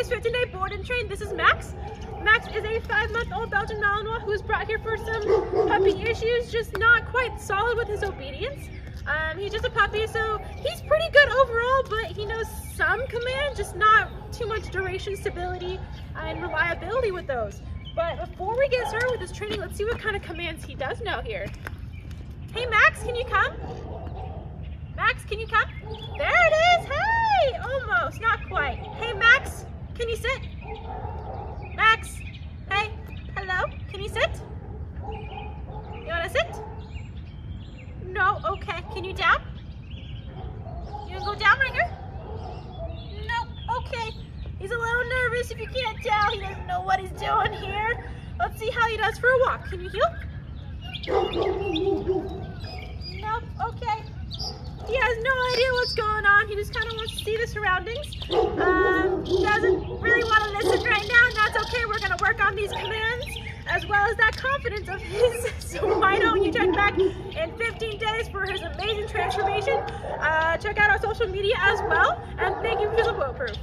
guys for today, Board and Train. This is Max. Max is a 5-month-old Belgian Malinois who's brought here for some puppy issues, just not quite solid with his obedience. He's just a puppy, so he's pretty good overall, but he knows some command, just not too much duration, stability, and reliability with those. But before we get started with this training, let's see what kind of commands he does know here. Hey Max, can you come? Max, can you come? There it is, hey! Almost, not quite. Hey Max, can you sit? Max, hey, hello, can you sit? You wanna sit? No, okay, can you down? You wanna go down, Ringer? No, okay. He's a little nervous, if you can't tell, he doesn't know what he's doing here. Let's see how he does for a walk. Can you heel? Nope, okay. He has no idea what's going on. He just kind of wants to see the surroundings. Doesn't really want to listen right now, and that's okay. We're going to work on these commands as well as that confidence of his. So why don't you check back in 15 days for his amazing transformation. Check out our social media as well. And thank you for the Bulletproof.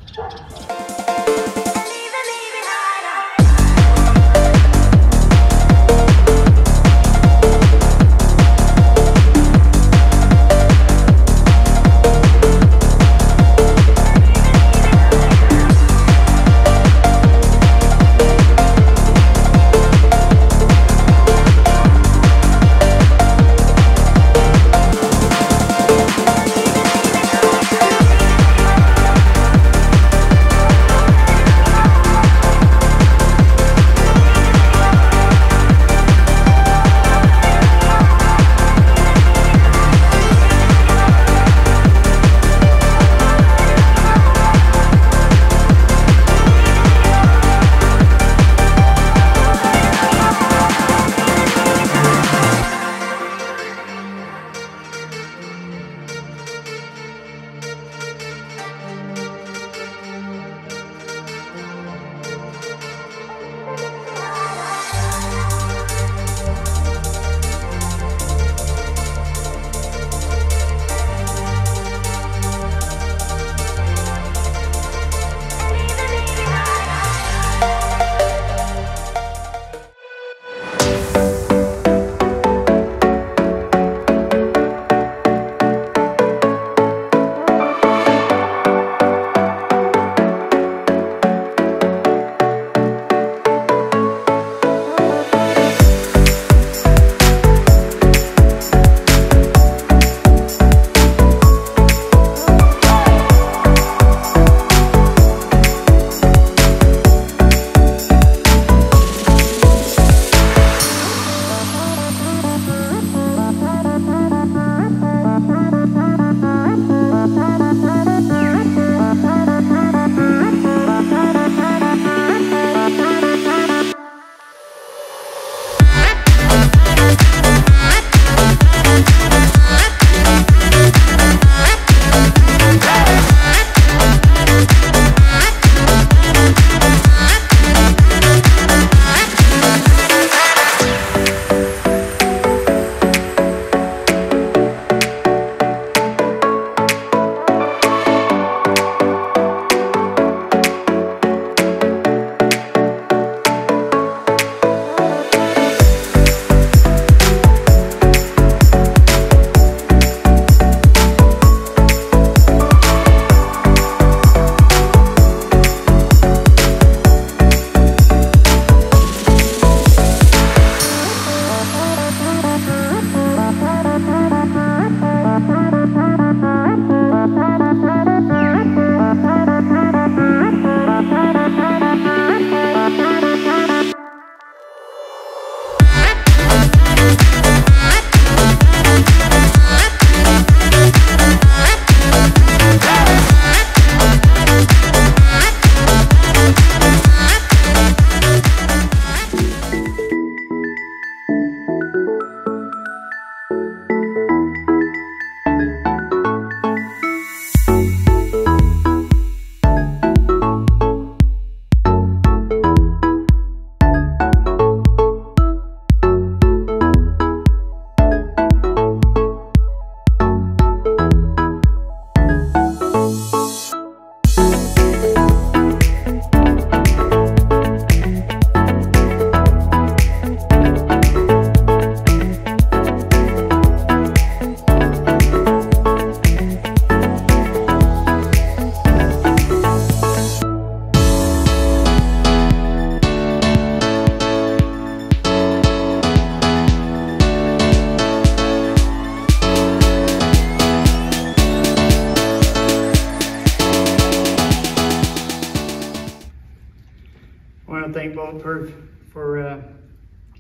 I want to thank Bulletproof for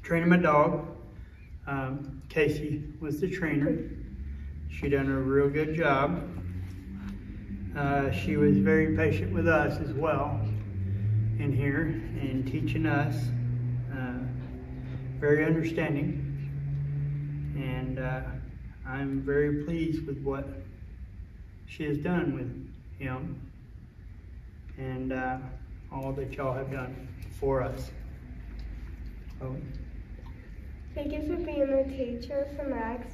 training my dog. Casey was the trainer. She done a real good job. She was very patient with us as well in here and teaching us. Very understanding. And I'm very pleased with what she has done with him and all that y'all have done for us. Thank you for being the teacher for Max.